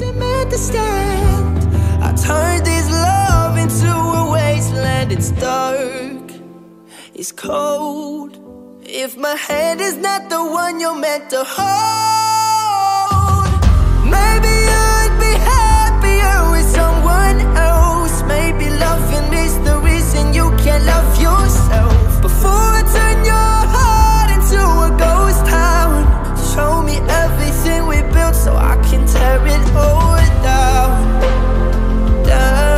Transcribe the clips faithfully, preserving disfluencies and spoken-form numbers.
cement to stand. I turned this love into a wasteland. It's dark, it's cold. If my hand is not the one you're meant to hold, maybe I'd be happier with someone else. Maybe loving is the reason you can't love yourself. Before I turn your heart into a ghost town, show me everything we built so I can tear it all down, down.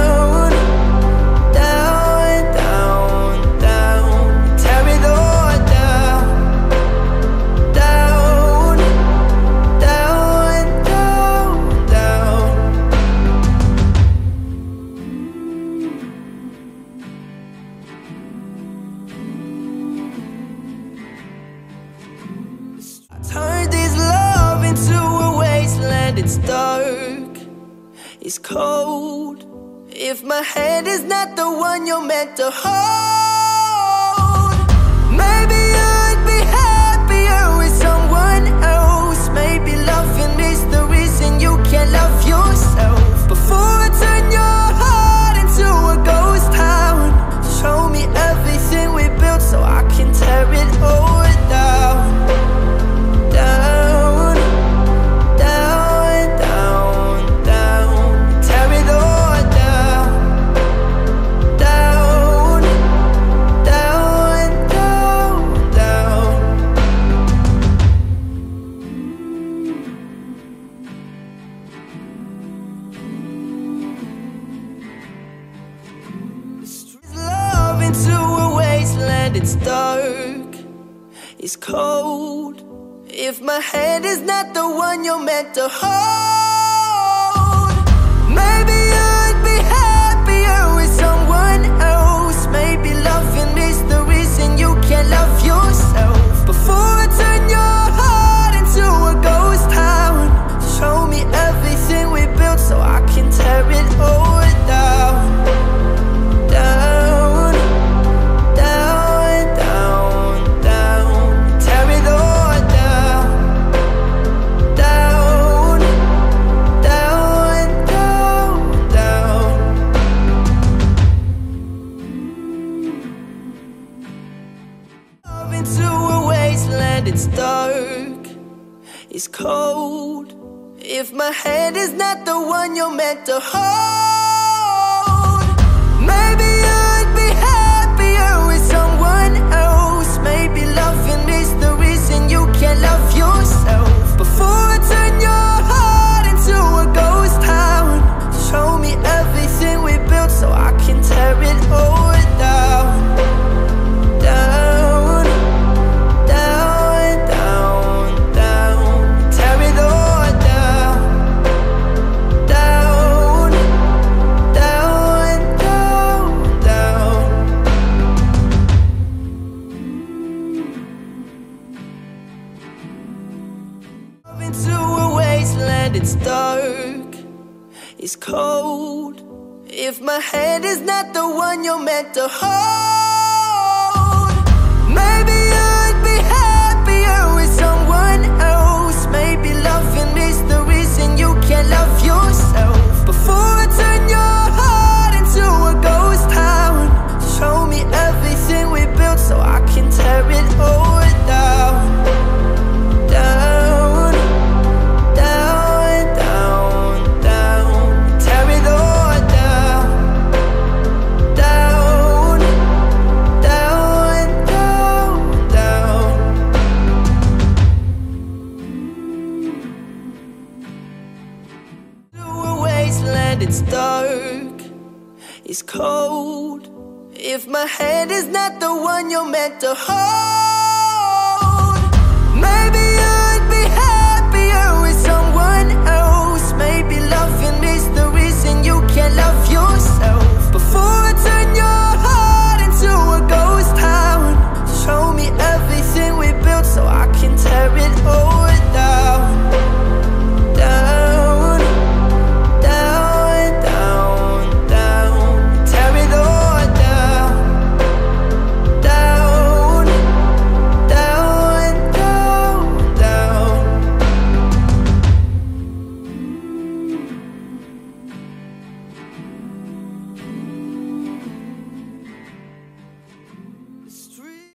It's dark, it's cold. If my hand is not the one you're meant to hold, maybe I'd be happier with someone else. Maybe loving is the reason you can't love yourself. Before I turn your heart into a ghost town, show me everything we built so I can tear it all down, down. It's dark, it's cold. If my hand is not the one you're meant to hold, maybe I'd be happier with someone else. Maybe loving is the reason you can't love yourself. Before I turn your heart into a ghost town, show me everything we built so I can tear it all down, down. It's dark, it's cold. If my hand is not the one you're meant to hold, maybe I'd be happier with someone else. Maybe loving is the reason you can't love yourself. Before I turn your heart into a ghost town, show me everything we built so I can tear it all down, down. It's dark, it's cold. If my hand is not the one you're meant to hold, maybe I'd be happier with someone else. Maybe loving is the reason you can't love yourself. Before I turn your heart into a ghost town, show me everything we built so I can tear it all down, down. It's dark, it's cold. If my hand is not the one you're meant to hold.